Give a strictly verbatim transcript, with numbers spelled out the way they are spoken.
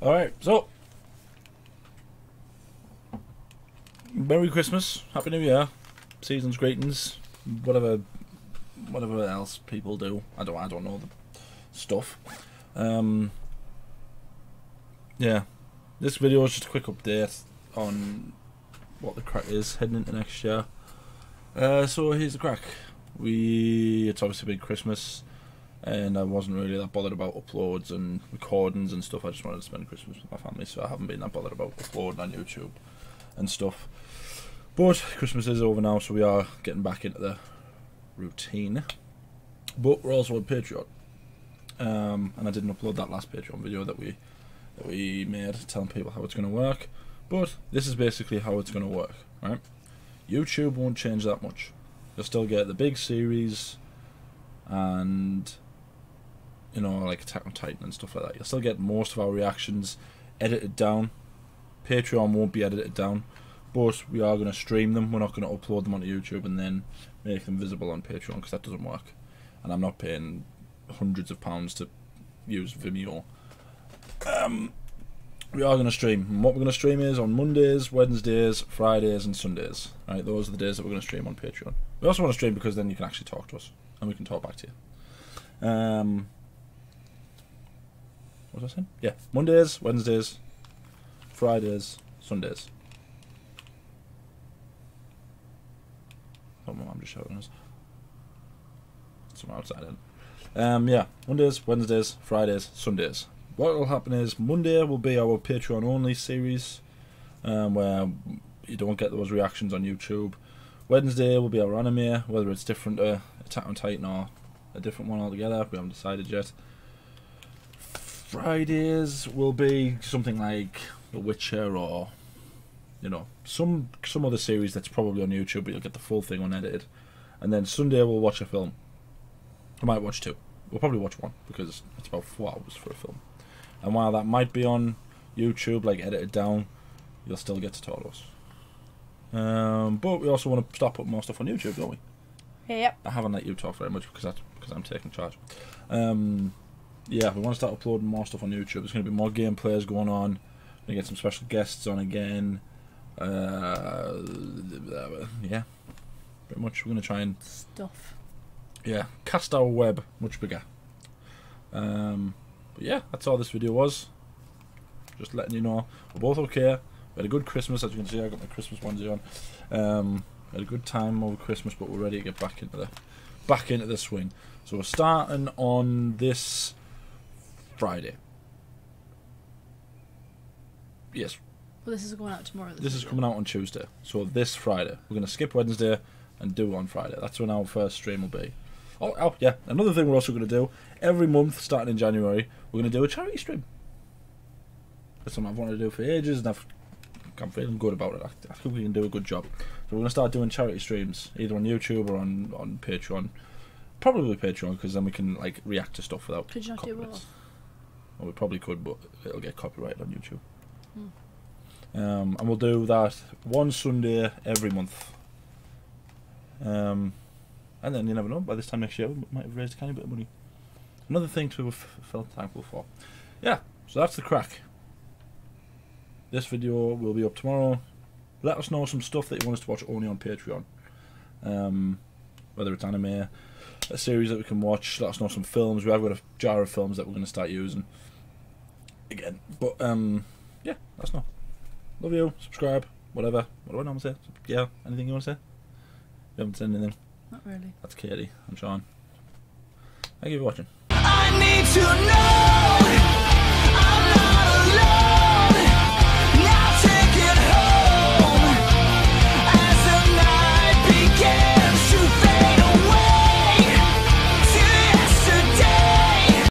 Alright, so Merry Christmas, Happy New Year, season's greetings, whatever whatever else people do. I don't I don't know the stuff. Um Yeah. This video is just a quick update on what the crack is heading into next year. Uh so here's the crack. We it's obviously been Christmas and I wasn't really that bothered about uploads and recordings and stuff. I just wanted to spend Christmas with my family, so I haven't been that bothered about uploading on YouTube and stuff. But Christmas is over now, so we are getting back into the routine. But we're also on Patreon, um, and I didn't upload that last Patreon video that we that we made telling people how it's going to work. But this is basically how it's going to work, right? YouTube won't change that much. You'll still get the big series and, you know, like Attack on Titan and stuff like that. You'll still get most of our reactions edited down. Patreon won't be edited down, but we are going to stream them. We're not going to upload them onto YouTube and then make them visible on Patreon, because that doesn't work. And I'm not paying hundreds of pounds to use Vimeo. Um, we are going to stream. And what we're going to stream is on Mondays, Wednesdays, Fridays and Sundays. Right, those are the days that we're going to stream on Patreon. We also want to stream because then you can actually talk to us. And we can talk back to you. Um, what was I saying? Yeah, Mondays, Wednesdays, Fridays, Sundays. Oh, my mum just shouting us. Someone outside in. Um, yeah, Mondays, Wednesdays, Fridays, Sundays. What will happen is Monday will be our Patreon only series, um, where you don't get those reactions on YouTube. Wednesday will be our anime, whether it's different to uh, Attack on Titan or a different one altogether, we haven't decided yet. Fridays will be something like The Witcher or, you know, some some other series that's probably on YouTube, but you'll get the full thing unedited. And then Sunday we'll watch a film. I might watch two. We'll probably watch one, because it's about four hours for a film. And while that might be on YouTube, like edited down, you'll still get to talk to us. Um, but we also want to start putting more stuff on YouTube, don't we? Yep. I haven't let you talk very much because that's because I'm taking charge. Um, yeah, we want to start uploading more stuff on YouTube. There's going to be more gameplays going on. We're going to get some special guests on again. Uh, yeah, pretty much. We're going to try and stuff. Yeah, cast our web much bigger. Um, but yeah, that's all this video was. Just letting you know we're both okay. We had a good Christmas, as you can see. I got my Christmas onesie on. Um, we had a good time over Christmas, but we're ready to get back into the back into the swing. So we're starting on this Friday. Yes. Well, this is going out tomorrow. This, this is coming out on Tuesday. So this Friday, we're going to skip Wednesday and do it on Friday. That's when our first stream will be. Oh, oh yeah. Another thing we're also going to do every month, starting in January, we're going to do a charity stream. That's something I've wanted to do for ages, and I've I'm feeling good about it. I think we can do a good job. So we're going to start doing charity streams, either on YouTube or on, on Patreon. Probably Patreon, because then we can like react to stuff without Could you not do both? Well, we probably could, but it'll get copyrighted on YouTube. Hmm. Um, and we'll do that one Sunday every month. Um, and then you never know, by this time next year we might have raised a tiny bit of money. Another thing to have felt thankful for. Yeah, so that's the crack. This video will be up tomorrow. Let us know some stuff that you want us to watch only on Patreon. Um, whether it's anime, a series that we can watch. Let us know some films. We have got a jar of films that we're going to start using again. But um, yeah, let us know. Love you. Subscribe. Whatever. What do I normally say? Yeah. Anything you want to say? You haven't said anything. Not really. That's Katie. I'm Sean. Thank you for watching. I need to know.